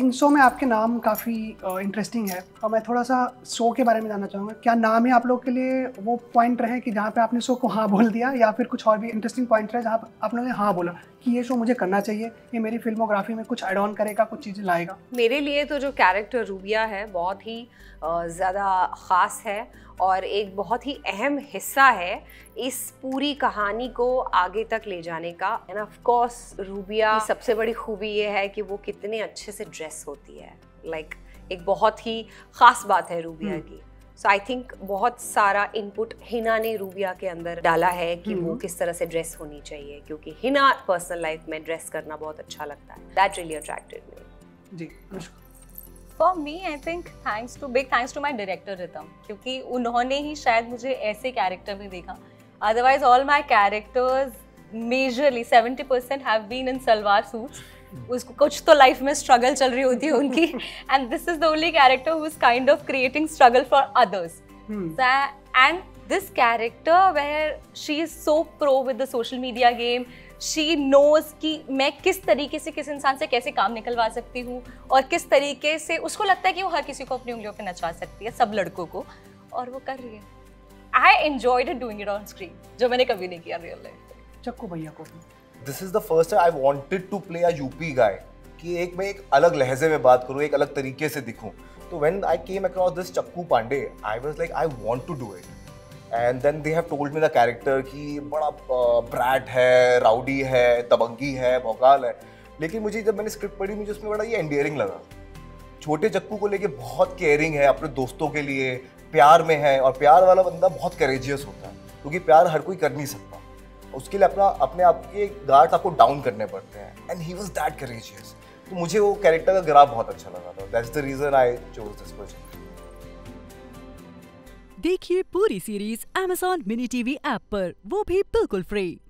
इन show में आपके नाम काफ़ी इंटरेस्टिंग है और मैं थोड़ा सा शो के बारे में जानना चाहूँगा। क्या नाम है आप लोग के लिए वो पॉइंट रहे कि जहाँ पे आपने शो को हाँ बोल दिया, या फिर कुछ और भी इंटरेस्टिंग पॉइंट रहे जहाँ आप लोगों ने हाँ बोला कि ये शो मुझे करना चाहिए, ये मेरी फिल्मोग्राफी में कुछ एड ऑन करेगा, कुछ चीज़ें लाएगा? मेरे लिए तो जो कैरेक्टर रूबिया है बहुत ही ज़्यादा ख़ास है और एक बहुत ही अहम हिस्सा है इस पूरी कहानी को आगे तक ले जाने का। एंड ऑफ कोर्स रूबिया की सबसे बड़ी खूबी ये है कि वो कितने अच्छे से ड्रेस होती है। एक बहुत ही ख़ास बात है रूबिया की। सो आई थिंक बहुत सारा इनपुट हिना ने रूबिया के अंदर डाला है कि वो किस तरह से ड्रेस होनी चाहिए, क्योंकि हिना पर्सनल लाइफ में ड्रेस करना बहुत अच्छा लगता है। That really attracted me. जी for me I think big thanks to my director Ritam, क्योंकि उन्होंने ही शायद मुझे ऐसे कैरेक्टर में देखा। Otherwise all my characters majorly 70% have been in salwar suits. उसको कुछ तो लाइफ में स्ट्रगल चल रही होती है उनकी, and this is the only character who is kind of creating struggle for others. And this character where she is so pro with the social media game. She knows कि मैं किस तरीके से किस इंसान से कैसे काम निकलवा सकती हूँ और किस तरीके से उसको लगता है कि वो हर किसी को अपनी उंगलियों पे नचा सकती है, सब लड़कों को, और वो कर रही है। I enjoyed doing it on screen, जो मैंने कभी नहीं किया रियल लाइफ। चक्कू भैया को this is the first time I wanted to play a UP guy, कि एक मैं एक अलग लहजे में बात करूँ, एक अलग तरीके से दिखूँ। तो when I came across this Chakku Pandey I was like I want to do it. And then they have told me the character कि बड़ा ब्रैट है, राउडी है, तबंगी है, भौकाल है, लेकिन मुझे जब मैंने स्क्रिप्ट पढ़ी मुझे उसमें बड़ा ये एंडियरिंग लगा। छोटे चक्कू को लेके बहुत केयरिंग है, अपने दोस्तों के लिए प्यार में है, और प्यार वाला बंदा बहुत करेजियस होता है, क्योंकि प्यार हर कोई कर नहीं सकता। उसके लिए अपने आप के गार्ड्स आपको डाउन करने पड़ते हैं, and he was that courageous. तो मुझे वो कैरेक्टर का ग्राफ बहुत अच्छा लगा था। That's the reason I chose this project. देखिए पूरी सीरीज Amazon MiniTV ऐप पर, वो भी बिल्कुल फ्री।